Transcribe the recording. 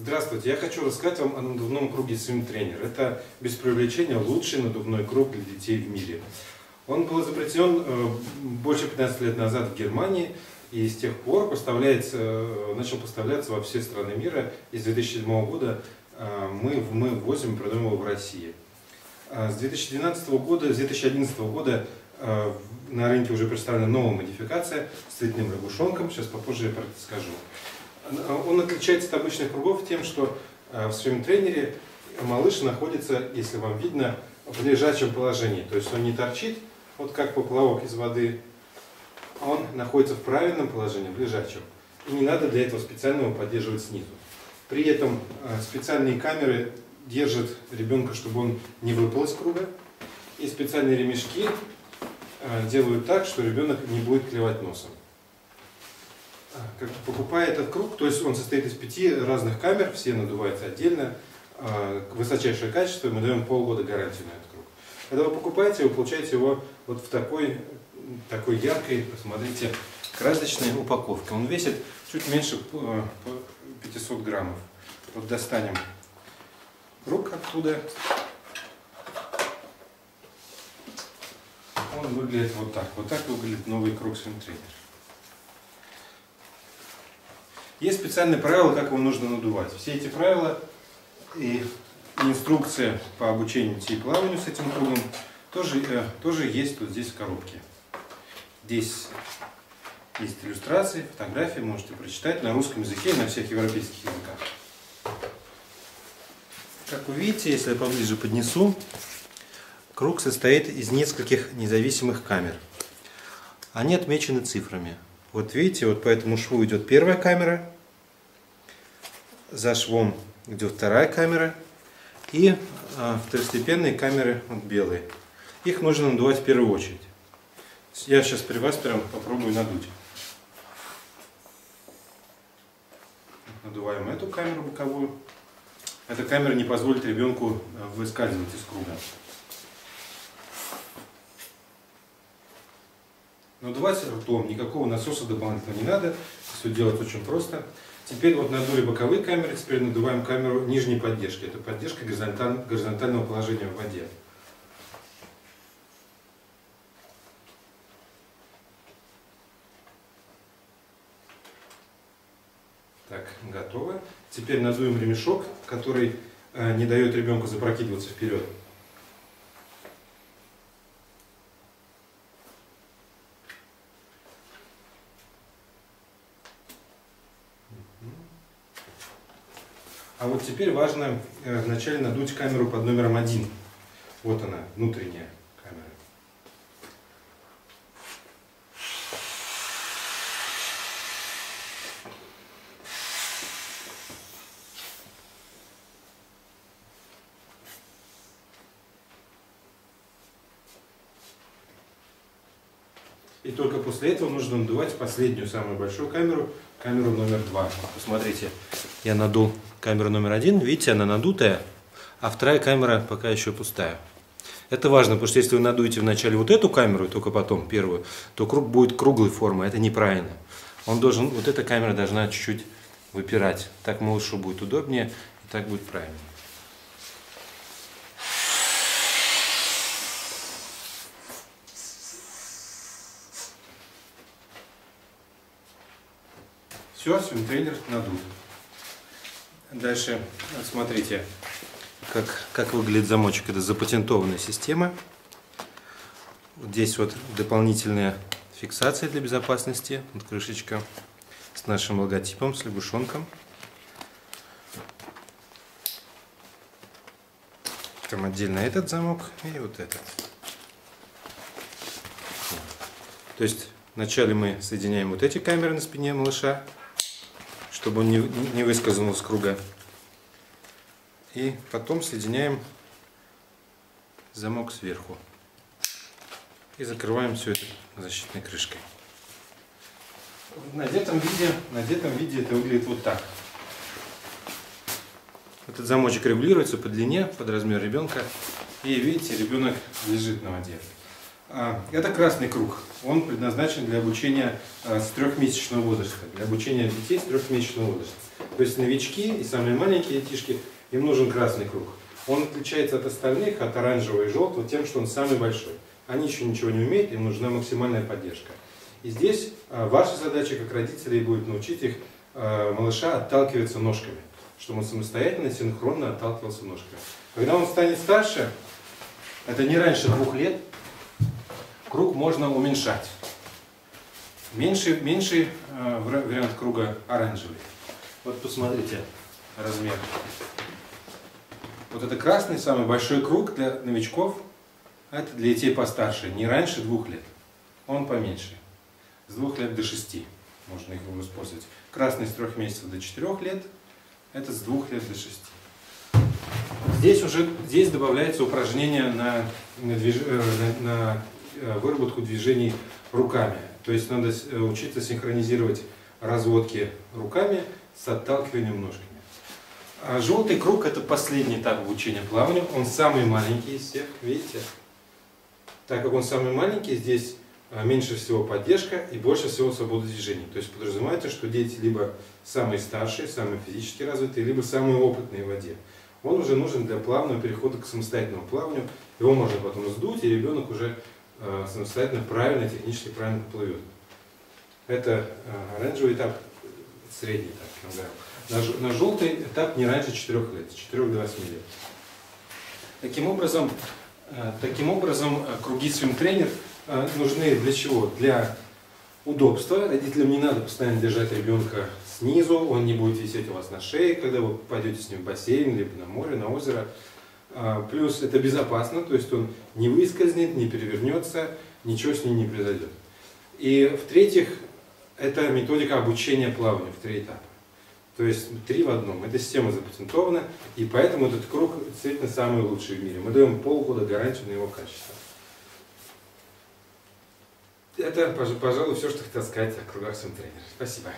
Здравствуйте, я хочу рассказать вам о надувном круге SWIMTRAINER. Это, без преувеличения, лучший надувной круг для детей в мире. Он был изобретен больше 15 лет назад в Германии и с тех пор начал поставляться во все страны мира. И с 2007 года мы возим и продаем его в России. С 2011 года на рынке уже представлена новая модификация с цветным лягушонком. Сейчас попозже я про это скажу. Он отличается от обычных кругов тем, что в SWIMTRAINER малыш находится, если вам видно, в лежачем положении. То есть он не торчит, вот как поплавок из воды, а он находится в правильном положении, в лежачем. И не надо для этого специально его поддерживать снизу. При этом специальные камеры держат ребенка, чтобы он не выпал из круга. И специальные ремешки делают так, что ребенок не будет клевать носом. Покупая этот круг, то есть он состоит из 5 разных камер, все надуваются отдельно, высочайшее качество, и мы даем полгода гарантии на этот круг. Когда вы покупаете, вы получаете его вот в такой яркой, посмотрите, красочной упаковке. Он весит чуть меньше 500 граммов. Вот достанем круг оттуда. Он выглядит вот так. Вот так выглядит новый круг SWIMTRAINER. Есть специальные правила, как его нужно надувать. Все эти правила и инструкция по обучению и плаванию с этим кругом тоже есть вот здесь в коробке. Здесь есть иллюстрации, фотографии, можете прочитать на русском языке и на всех европейских языках. Как вы видите, если я поближе поднесу, круг состоит из нескольких независимых камер. Они отмечены цифрами. Вот видите, вот по этому шву идет первая камера, за швом идет вторая камера и второстепенные камеры вот белые. Их нужно надувать в первую очередь. Я сейчас при вас прям попробую надуть. Надуваем эту камеру боковую. Эта камера не позволит ребенку выскальзывать из круга. Надувать ртом, никакого насоса дополнительно не надо, все делать очень просто. Теперь вот надули боковые камеры, теперь надуваем камеру нижней поддержки. Это поддержка горизонтального положения в воде. Так, готово. Теперь надуем ремешок, который не дает ребенку запрокидываться вперед. А вот теперь важно вначале надуть камеру под номером 1. Вот она, внутренняя камера. И только после этого нужно надувать последнюю, самую большую камеру, камеру номер 2. Посмотрите, я надул камеру номер 1, видите, она надутая, а вторая камера пока еще пустая. Это важно, потому что если вы надуете вначале вот эту камеру, и только потом первую, то круг будет круглой формы, это неправильно. Вот эта камера должна чуть-чуть выпирать, так малышу будет удобнее, и так будет правильно. Все, SWIMTRAINER надут. Дальше смотрите, как выглядит замочек. Это запатентованная система. Здесь вот дополнительная фиксация для безопасности. Вот крышечка с нашим логотипом, с лягушонком. Там отдельно этот замок и вот этот. То есть вначале мы соединяем вот эти камеры на спине малыша, чтобы он не выскользнул с круга. И потом соединяем замок сверху. И закрываем все это защитной крышкой. В надетом виде это выглядит вот так. Этот замочек регулируется по длине, под размер ребенка. И видите, ребенок лежит на воде. Это красный круг. Он предназначен для обучения с 3-месячного возраста, для обучения детей с 3-месячного возраста. То есть новички и самые маленькие детишки, им нужен красный круг. Он отличается от остальных, от оранжевого и желтого, тем, что он самый большой. Они еще ничего не умеют, им нужна максимальная поддержка. И здесь ваша задача, как родителей, будет научить их, малыша, отталкиваться ножками. Чтобы он самостоятельно, синхронно отталкивался ножками. Когда он станет старше, это не раньше 2 лет, круг можно уменьшать. Меньший вариант круга оранжевый. Вот посмотрите размер. Вот это красный, самый большой круг для новичков, а это для детей постарше, не раньше 2 лет. Он поменьше. С 2 лет до 6 можно их использовать. Красный с 3 месяцев до 4 лет, это с 2 лет до 6. Здесь добавляется упражнение на выработку движений руками. То есть надо учиться синхронизировать разводки руками с отталкиванием ножками. А желтый круг — это последний этап обучения плаванию. Он самый маленький из всех, видите? Так как он самый маленький, здесь меньше всего поддержка и больше всего свободы движений. То есть подразумевается, что дети либо самые старшие, самые физически развитые, либо самые опытные в воде. Он уже нужен для плавного перехода к самостоятельному плаванию. Его можно потом сдуть, и ребенок уже самостоятельно, правильно, технически правильно плывет. Это оранжевый этап, средний этап. На желтый этап не раньше 4 лет, с 4 до 8 лет. Таким образом круги SWIMTRAINER нужны для чего? Для удобства. Родителям не надо постоянно держать ребенка снизу, он не будет висеть у вас на шее, когда вы пойдете с ним в бассейн, либо на море, на озеро. Плюс это безопасно, то есть он не выскользнет, не перевернется, ничего с ним не произойдет. И в-третьих, это методика обучения плаванию в 3 этапа. То есть 3 в 1. Эта система запатентована, и поэтому этот круг действительно самый лучший в мире. Мы даем полгода гарантию на его качество. Это, пожалуй, все, что хотел сказать о кругах SWIMTRAINER. Спасибо.